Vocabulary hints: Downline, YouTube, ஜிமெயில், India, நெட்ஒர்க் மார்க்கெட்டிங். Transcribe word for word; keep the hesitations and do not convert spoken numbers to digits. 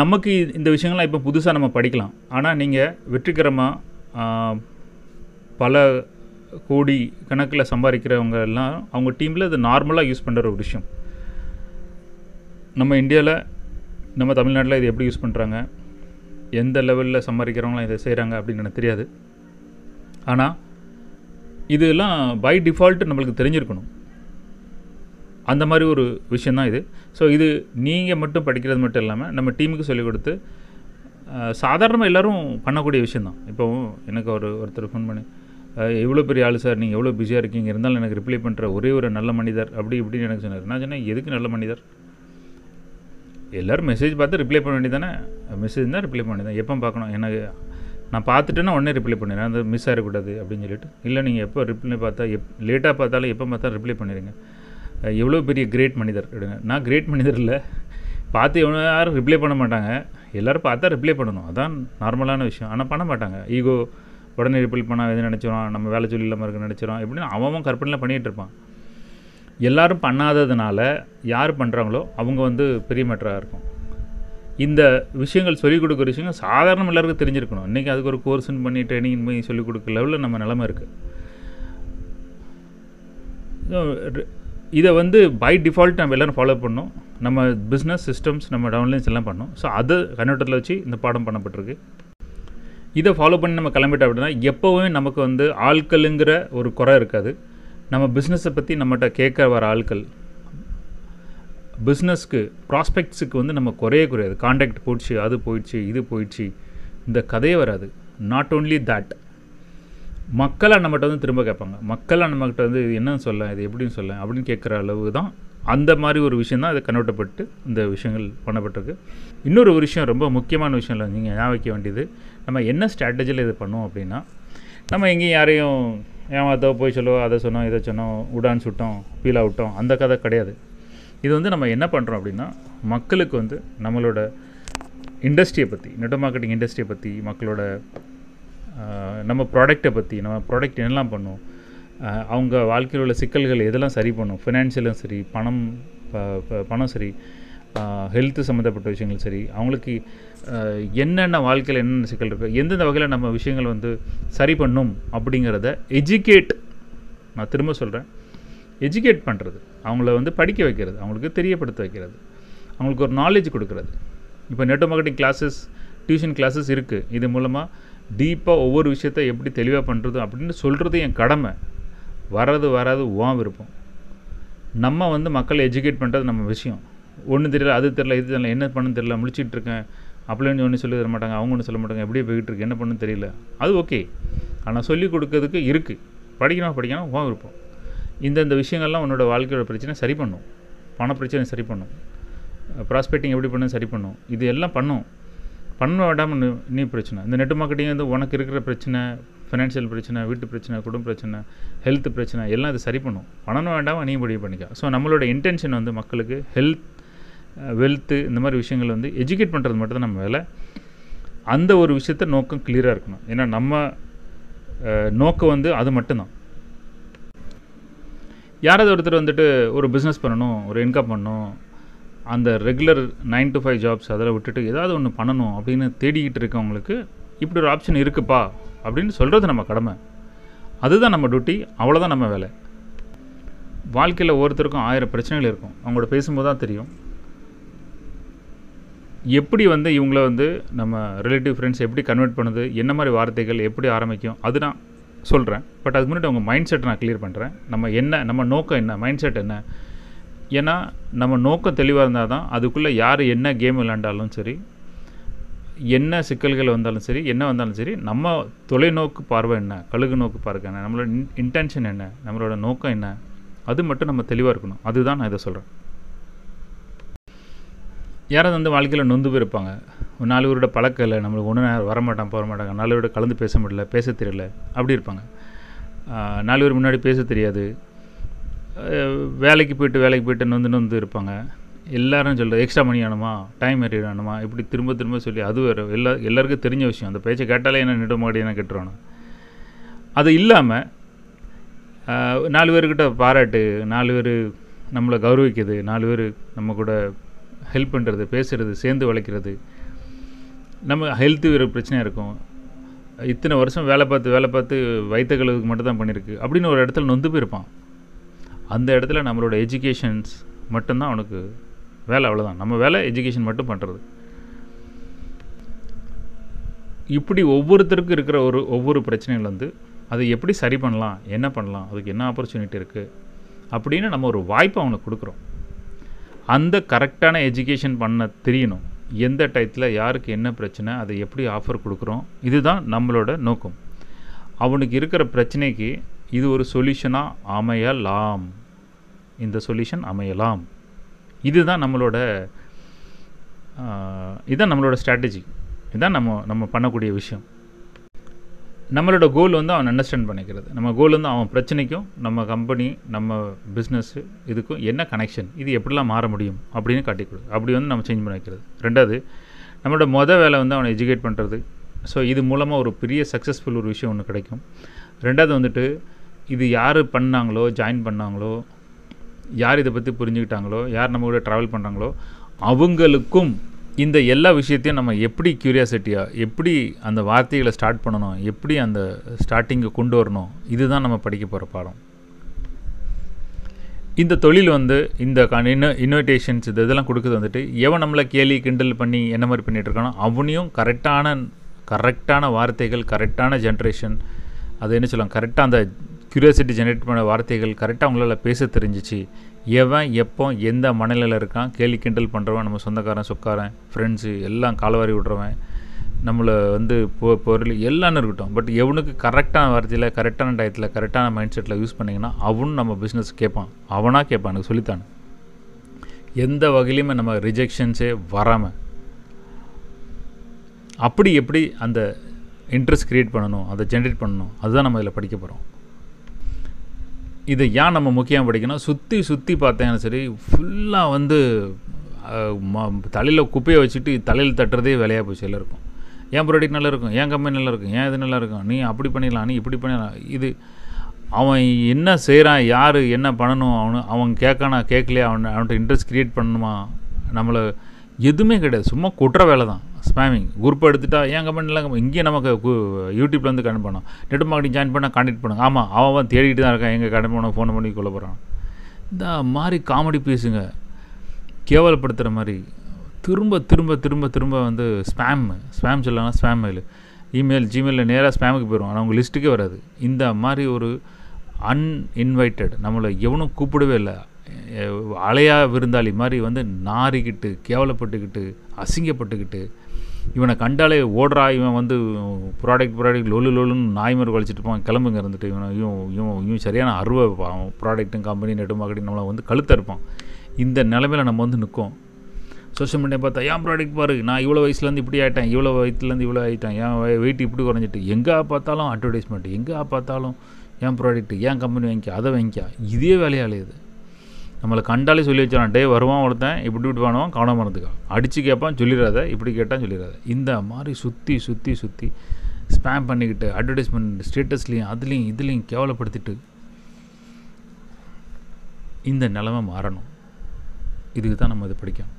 நமக்கு இந்த விஷயங்கள்லாம் இப்போ புதுசாக நம்ம படிக்கலாம். ஆனால் நீங்கள் வெற்றிகரமாக பல கோடி கணக்கில் சம்பாதிக்கிறவங்க எல்லாம் அவங்க டீமில் இது நார்மலாக யூஸ் பண்ணுற ஒரு விஷயம். நம்ம இந்தியாவில் நம்ம தமிழ்நாட்டில் இது எப்படி யூஸ் பண்ணுறாங்க, எந்த லெவலில் சம்பாதிக்கிறவங்களாம் இதை செய்கிறாங்க அப்படின்னு எனக்கு தெரியாது. ஆனால் இதெல்லாம் பை டிஃபால்ட்டு நம்மளுக்கு தெரிஞ்சிருக்கணும். அந்த மாதிரி ஒரு விஷயந்தான் இது. ஸோ இது நீங்கள் மட்டும் படிக்கிறது மட்டும் இல்லாமல் நம்ம டீமுக்கு சொல்லிக் கொடுத்து சாதாரணமாக எல்லோரும் பண்ணக்கூடிய விஷயந்தான். இப்போ எனக்கு ஒரு ஒருத்தர் ஃபோன் பண்ணி, எவ்வளோ பெரிய ஆள் சார், நீங்கள் எவ்வளோ பிஸியாக இருக்கீங்க, இருந்தாலும் எனக்கு ரிப்ளை பண்ணுற ஒரே ஒரு நல்ல மனிதர் அப்படி இப்படின்னு எனக்கு சொன்னார். நான் சொன்னேன், எதுக்கு நல்ல மனிதர், எல்லோரும் மெசேஜ் பார்த்து ரிப்ளை பண்ண வேண்டியதானே, மெசேஜ் தான் ரிப்ளை பண்ணி தான் எப்போ பார்க்கணும், எனக்கு நான் பார்த்துட்டேன்னா உடனே ரிப்ளை பண்ணிடுறேன், அது மிஸ் ஆகிடக்கூடாது அப்படின்னு சொல்லிட்டு. இல்லை, நீங்கள் எப்போ ரிப்ளை பார்த்தா எப் லேட்டாக பார்த்தாலும் எப்போ பார்த்தா ரிப்ளை பண்ணிடுங்க, எவ்வளோ பெரிய கிரேட் மனிதர் எடுங்க. நான் கிரேட் மனிதர் இல்லை, பார்த்து எவ்வளோ யாரும் ரிப்ளை பண்ண மாட்டாங்க, எல்லோரும் பார்த்தா ரிப்ளை பண்ணணும், அதான் நார்மலான விஷயம். ஆனால் பண்ண மாட்டாங்க, ஈகோ உடனே ரிப்ளை பண்ணால் எது நினச்சிடும், நம்ம வேலை சொல்லி இல்லாமல் இருக்க நினச்சிடும் எப்படின்னு அவன் கற்பனைலாம் பண்ணிகிட்டு இருப்பான். எல்லோரும் பண்ணாததுனால யார் பண்ணுறாங்களோ அவங்க வந்து பெரிய மேட்டராக இருக்கும். இந்த விஷயங்கள் சொல்லிக் கொடுக்குற விஷயங்கள் சாதாரண எல்லாருக்கும் தெரிஞ்சிருக்கணும். இன்றைக்கி அதுக்கு ஒரு கோர்ஸுன்னு பண்ணி ட்ரைனிங் பண்ணி சொல்லிக் கொடுக்குற லெவலில் நம்ம நிலமை இருக்குது. இதை வந்து பை டிஃபால்ட் நம்ம எல்லோரும் ஃபாலோ பண்ணோம். நம்ம பிஸ்னஸ் சிஸ்டம்ஸ் நம்ம டவுன்லைன்ஸ் எல்லாம் பண்ணோம். ஸோ அதை கண்ணோட்டத்தில் வச்சு இந்த பாடம் பண்ணப்பட்டிருக்கு. இதை ஃபாலோ பண்ணி நம்ம கிளம்பிட்டோம் அப்படின்னா எப்போவுமே நமக்கு வந்து ஆட்களுங்கிற ஒரு குறை இருக்காது. நம்ம பிஸ்னஸை பற்றி நம்மகிட்ட கேட்க வர ஆட்கள், பிஸ்னஸ்க்கு ப்ராஸ்பெக்ட்ஸுக்கு வந்து நம்ம குறையே குறையாது. கான்டாக்ட் போயிடுச்சு, அது போயிடுச்சு, இது போயிடுச்சு, இந்த கதையே வராது. நாட் ஓன்லி தேட், மக்களாக நம்மகிட்ட வந்து திரும்ப கேட்பாங்க. மக்களாக நம்மகிட்ட வந்து இது என்னன்னு சொல்ல, இது எப்படின்னு சொல்ல அப்படின்னு கேட்குற அளவு தான். அந்த மாதிரி ஒரு விஷயம் தான் இதை கண்ணோட்டப்பட்டு இந்த விஷயங்கள் பண்ணப்பட்டிருக்கு. இன்னொரு ஒரு விஷயம், ரொம்ப முக்கியமான விஷயம் இல்லை, நீங்கள் ஞாபகம் வைக்க வேண்டியது, நம்ம என்ன ஸ்ட்ராட்டஜியில் இது பண்ணுவோம் அப்படின்னா, நம்ம எங்கேயும் யாரையும் ஏமாத்தோ போய் சொல்லவோ அதை சொன்னோம் இதை சொன்னோம் உடான் சுட்டோம் பீலா விட்டோம் அந்த கதை கிடையாது. இது வந்து நம்ம என்ன பண்ணுறோம் அப்படின்னா, மக்களுக்கு வந்து நம்மளோட இண்டஸ்ட்ரியை பற்றி, நெட்ஒர்க் மார்க்கெட்டிங் இண்டஸ்ட்ரியை பற்றி, மக்களோட நம்ம ப்ராடக்டை பற்றி, நம்ம ப்ராடக்ட் என்னெல்லாம் பண்ணும், அவங்க வாழ்க்கையில் உள்ள சிக்கல்கள் எதெல்லாம் சரி பண்ணும், ஃபினான்ஷியலும் சரி, பணம் பணம் சரி, ஹெல்த்து சம்மந்தப்பட்ட விஷயங்கள் சரி, அவங்களுக்கு என்னென்ன வாழ்க்கையில் என்னென்ன சிக்கல் இருக்குது, எந்தெந்த வகையில் நம்ம விஷயங்கள் வந்து சரி பண்ணும் அப்படிங்கிறத எஜுகேட், நான் திரும்ப சொல்கிறேன், எஜுகேட் பண்ணுறது, அவங்கள வந்து படிக்க வைக்கிறது, அவங்களுக்கு தெரியப்படுத்த வைக்கிறது, அவங்களுக்கு ஒரு நாலேஜ் கொடுக்குறது. இப்போ network marketing classes, tuition classes இருக்குது. இது மூலமாக டீப்பாக ஒவ்வொரு விஷயத்த எப்படி தெளிவாக பண்ணுறது அப்படின்னு சொல்கிறது என் கடமை. வர்றது வராது வா விருப்பம். நம்ம வந்து மக்களை எஜுகேட் பண்ணுறது நம்ம விஷயம். ஒன்றும் தெரியல, அது தெரில, இது தெரியல, என்ன பண்ணணும்னு தெரியல, முடிச்சிட்ருக்கேன் அப்படின்னு ஒன்று சொல்லி தர மாட்டாங்க, அவங்க ஒன்று சொல்ல மாட்டாங்க, எப்படியே போய்கிட்டு இருக்கு, என்ன பண்ணணும்னு தெரியல, அது ஓகே. ஆனால் சொல்லிக் கொடுக்கறதுக்கு இருக்குது, படிக்கணும் படிக்கணும் வா விருப்பம். இந்தந்த விஷயங்கள்லாம் உன்னோட வாழ்க்கையோட பிரச்சனை சரி பண்ணும், பண பிரச்சனை சரி பண்ணும், ப்ராஸ்பெக்டிங் எப்படி பண்ண சரி பண்ணும், இது எல்லாம் பண்ணும். பண்ண வேண்டாமல் நீ பிரச்சனை, இந்த நெட் மார்க்கெட்டிங் வந்து உனக்கு இருக்கிற பிரச்சனை, ஃபினான்ஷியல் பிரச்சனை, வீட்டு பிரச்சனை, குடும்ப பிரச்சனை, ஹெல்த் பிரச்சனை எல்லாம் இது சரி பண்ணும். பண்ணணும் வேண்டாமல் நீ முடிவு பண்ணிக்க. ஸோ நம்மளோட இன்டென்ஷன் வந்து மக்களுக்கு ஹெல்த், வெல்த்து, இந்த மாதிரி விஷயங்கள் வந்து எஜுகேட் பண்ணுறது மட்டும் தான் நம்ம வேலை. அந்த ஒரு விஷயத்த நோக்கம் கிளியராக இருக்கணும். ஏன்னா நம்ம நோக்கம் வந்து அது மட்டும்தான். யாராவது ஒருத்தர் வந்துட்டு ஒரு பிஸ்னஸ் பண்ணணும், ஒரு இன்கம் பண்ணணும், அந்த regular nine to five jobs அதெல்லாம் விட்டுட்டு ஏதாவது ஒன்று பண்ணணும் அப்படின்னு தேடிக்கிட்டு இருக்கவங்களுக்கு இப்படி ஒரு ஆப்ஷன் இருக்குப்பா அப்படின்னு சொல்கிறது நம்ம கடமை. அதுதான் நம்ம டியூட்டி, அவ்வளோதான் நம்ம வேலை. வாழ்க்கையில் ஒவ்வொருத்தருக்கும் ஆயிரம் பிரச்சனைகள் இருக்கும். அவங்களோட பேசும்போது தான் தெரியும் எப்படி வந்து இவங்கள வந்து நம்ம ரிலேட்டிவ் ஃப்ரெண்ட்ஸ் எப்படி கன்வெர்ட் பண்ணுது, என்ன மாதிரி வார்த்தைகள் எப்படி ஆரம்பிக்கும், அது நான் சொல்கிறேன். பட் அதுக்கு முன்னாடி அவங்க மைண்ட் செட்டை நான் கிளியர் பண்ணுறேன். நம்ம என்ன, நம்ம நோக்கம் என்ன, மைண்ட் செட் என்ன. ஏன்னா நம்ம நோக்கம் தெளிவாக இருந்தால் தான் அதுக்குள்ளே யார் என்ன கேம் விளையாண்டாலும் சரி, என்ன சிக்கல்கள் வந்தாலும் சரி, என்ன வந்தாலும் சரி, நம்ம தொலைநோக்கு பார்வை என்ன, கழுகு நோக்கு பார்க்க என்ன, நம்மளோட இன்டென்ஷன் என்ன, நம்மளோட நோக்கம் என்ன, அது மட்டும் நம்ம தெளிவாக இருக்கணும். அதுதான் நான் இதை சொல்கிறேன். யாராவது வந்து வாழ்க்கையில் நொந்து போயிருப்பாங்க, நாலு பேரோட பழக்கம் இல்லை, நம்மளுக்கு ஒன்று நேரம் வரமாட்டான் போக மாட்டாங்க, நாலு பேரோட கலந்து பேச முடியல, பேச தெரியல அப்படி இருப்பாங்க, நாலு பேர் முன்னாடி பேச தெரியாது, வேலைக்கு போய்ட்டு வேலைக்கு போய்ட்டு நொந்து நொந்து இருப்பாங்க. எல்லோரும் சொல்கிறது எக்ஸ்ட்ரா மணி ஆகணுமா, டைம் ஏறி ஆகணுமா, இப்படி திரும்ப திரும்ப சொல்லி, அது வேறு எல்லா எல்லாருக்கும் தெரிஞ்ச விஷயம். அந்த பேச்சை கேட்டாலே என்ன நெடுமாடி என்ன கேட்டுருவானு. அது இல்லாமல் நாலு பேர்கிட்ட பாராட்டு, நாலு பேர் நம்மளை கௌரவிக்கிறது, நாலு பேர் நம்ம கூட ஹெல்ப் பண்ணுறது, பேசுகிறது, சேர்ந்து வளைக்கிறது, நம்ம ஹெல்த் ஒரு பிரச்சனையாக இருக்கும். இத்தனை வருஷம் வேலை பார்த்து வேலை பார்த்து வைத்த கழுவுக்கு மட்டும் தான் பண்ணியிருக்கு அப்படின்னு ஒரு இடத்துல நொந்து போயிருப்பான். அந்த இடத்துல நம்மளோட எஜுகேஷன்ஸ் மட்டும்தான் அவனுக்கு வேலை, அவ்வளோதான் நம்ம வேலை, எஜுகேஷன் மட்டும் பண்ணுறது. இப்படி ஒவ்வொருத்தருக்கும் இருக்கிற ஒரு ஒவ்வொரு பிரச்சனைகள் வந்து அதை எப்படி சரி பண்ணலாம், என்ன பண்ணலாம், அதுக்கு என்ன ஆப்பர்ச்சுனிட்டி இருக்குது அப்படின்னு நம்ம ஒரு வாய்ப்பை அவனுக்கு கொடுக்குறோம். அந்த கரெக்டான எஜுகேஷன் பண்ண தெரியணும், எந்த டயத்தில் யாருக்கு என்ன பிரச்சனை, அதை எப்படி ஆஃபர் கொடுக்குறோம், இதுதான் நம்மளோட நோக்கம். அவனுக்கு இருக்கிற பிரச்சனைக்கு இது ஒரு சொல்யூஷனாக அமையலாம், இந்த சொல்யூஷன் அமையலாம், இதுதான் நம்மளோட இதுதான் நம்மளோட ஸ்ட்ராட்டஜி, இதுதான் நம்ம நம்ம பண்ணக்கூடிய விஷயம். நம்மளோட கோல் வந்து அவன் அண்டர்ஸ்டாண்ட் பண்ணிக்கிறது. நம்ம கோல் வந்து அவன் பிரச்சனைக்கும் நம்ம கம்பெனி நம்ம பிஸ்னஸ்ஸு இதுக்கும் என்ன கனெக்ஷன், இது எப்படிலாம் மாற முடியும் அப்படின்னு காட்டிக் கொடு. அப்படி வந்து நம்ம சேஞ்ச் பண்ண வைக்கிறது. ரெண்டாவது நம்மளோட மொதல் வேலை வந்து அவனை எஜுகேட் பண்ணுறது. ஸோ இது மூலமாக ஒரு பெரிய சக்ஸஸ்ஃபுல் ஒரு விஷயம் ஒன்று கிடைக்கும். ரெண்டாவது வந்துட்டு இது யார் பண்ணாங்களோ, ஜாயின் பண்ணாங்களோ, யார் இதை பற்றி புரிஞ்சுக்கிட்டாங்களோ, யார் நம்ம கூட ட்ராவல் பண்ணுறாங்களோ, அவங்களுக்கும் இந்த எல்லா விஷயத்தையும் நம்ம எப்படி க்யூரியாசிட்டியாக, எப்படி அந்த வார்த்தைகளை ஸ்டார்ட் பண்ணணும், எப்படி அந்த ஸ்டார்டிங்கை கொண்டு வரணும், இதுதான் நம்ம படிக்க போகிற பாடம். இந்த தொழில் வந்து இந்த இன்னு இன்வைட்டேஷன்ஸ் இது இதெல்லாம் கொடுக்குறது வந்துட்டு எவன் நம்மளை கேலி கிண்டல் பண்ணி என்ன மாதிரி பண்ணிகிட்ருக்கானோ அவனையும் கரெக்டான கரெக்டான வார்த்தைகள், கரெக்டான ஜென்ரேஷன், அது என்ன சொல்லலாம், கரெக்டாக அந்த க்யூரியாசிட்டி ஜென்ரேட் பண்ண வார்த்தைகள் கரெக்டாக அவங்களால பேச தெரிஞ்சிச்சு. எவன் எப்போ எந்த மனநிலையில் இருக்கான், கேலி கிண்டல் பண்ணுறவன் நம்ம சொந்தக்காரன், சொக்காரன், ஃப்ரெண்ட்ஸு எல்லாம் காலவாரி விடுறவன், நம்மளை வந்து பொ பொருள் எல்லாமே இருக்கட்டும், பட் எவனுக்கு கரெக்டான வார்த்தையில், கரெக்டான டயத்தில், கரெக்டான மைண்ட் செட்டில் யூஸ் பண்ணிங்கன்னா அவனும் நம்ம பிஸ்னஸ் கேட்பான், அவனாக கேட்பான், எனக்கு சொல்லித்தான். எந்த வகையிலையுமே நம்ம ரிஜெக்ஷன்ஸே வராமல் அப்படி எப்படி அந்த இன்ட்ரெஸ்ட் க்ரியேட் பண்ணணும், அதை ஜென்ரேட் பண்ணணும், அதுதான் நம்ம இதில் படிக்க போகிறோம். இதை ஏன் நம்ம முக்கியம் படிக்கணும், சுற்றி சுற்றி பார்த்தேன்னு சரி ஃபுல்லாக வந்து தலையில் குப்பையை வச்சுட்டு தலையில் தட்டுறதே வேலையாக போச்சு. எல்லாருக்கும் என் ப்ராடக்ட் நல்லாயிருக்கும், என் கம்பெனி நல்லாயிருக்கும், ஏன் இது நல்லாயிருக்கும், நீ அப்படி பண்ணிடலாம், நீ இப்படி பண்ணிடலாம், இது அவன் என்ன செய்கிறான், யார் என்ன பண்ணணும், அவனு அவன் கேட்கானா கேட்கலையா, அவன் அவன்கிட்ட இன்ட்ரெஸ்ட் க்ரியேட் பண்ணணுமா, நம்மளை எதுவுமே கிடையாது, சும்மா கொட்டுற வேலை தான். ஸ்பேமிங் குரூப்பை எடுத்துகிட்டா என் கம்பெனிலாம் இங்கேயே நமக்கு யூடியூப்லேருந்து கனெக்ட் பண்ணோம், நெட் மார்க்கெட்டிங் ஜாயின் பண்ணால் கான்டெக்ட் பண்ணுங்க, ஆமாம் அவன் தேடிட்டு தான் இருக்கான், எங்கள் கனெக்ட் பண்ண ஃபோன் பண்ணி கொள்ள போகிறான். இந்த மாதிரி காமெடி பேசுங்க, கேவலப்படுத்துகிற மாதிரி திரும்ப திரும்ப திரும்ப திரும்ப வந்து ஸ்பேம் ஸ்பேம் சொல்லலாம், ஸ்பேம் மெயில், இமெயில், ஜிமெயிலில் நேராக ஸ்பேமுக்கு போயிடும், ஆனால் அவங்க லிஸ்ட்டுக்கே வராது. இந்த மாதிரி ஒரு அன்இன்வைட்டட், நம்மளை எவனும் கூப்பிடவே இல்லை, அலையா விருந்தாளி மாதிரி வந்து நாரிக்கிட்டு கேவலப்பட்டுக்கிட்டு அசிங்கப்பட்டுக்கிட்டு இவனை கண்டாலே ஓடுறா, இவன் வந்து ப்ராடக்ட் ப்ராடக்ட் லொலு லொலுன்னு நாய்மர் கழிச்சிட்டு போவான், கிளம்புங்க இருந்துட்டு, இவன் இவன் இவன் இவன் சரியான அருவை வைப்பான், ப்ராடக்ட்டும் கம்பெனி நெட் மார்க்கெட்டிங் நம்மளை வந்து கழுத்த இருப்பான். இந்த நிலமையில் நம்ம வந்து நிற்கும். சோஷியல் மீடியா பார்த்தா ஏன் ப்ராடக்ட் பாரு, நான் இவ்வளோ வயசுலேருந்து இப்படி ஆகிட்டேன், இவ்வளோ வயிற்றுலேருந்து இவ்வளோ ஆகிட்டேன், ஏன் வெயிட் இப்படி குறைஞ்சிட்டு, எங்கே பார்த்தாலும் அட்வர்டைஸ்மெண்ட், எங்கே பார்த்தாலும் ஏன் ப்ராடக்ட்டு, ஏன் கம்பெனி வாங்கிக்க, அதை வாங்கிக்கா, இதே வேலையாலேயுது. நம்மளை கண்டாலே சொல்லி வச்சான், டே வருவான் ஒருத்தன் இப்படி இப்படி வாணுவான், கவனமாக இருந்துக்கா, அடித்து கேட்பான் சொல்லிடாத, இப்படி கேட்டான் சொல்லிடாத, இந்த மாதிரி சுற்றி சுற்றி சுற்றி ஸ்பேம் பண்ணிக்கிட்டு அட்வர்டைஸ்மெண்ட் ஸ்டேட்டஸ்லேயும் அதுலேயும் இதுலேயும் கேவலப்படுத்திட்டு இந்த நிலைமை மாறணும். இதுக்கு தான் நம்ம இதை படிக்கணும்.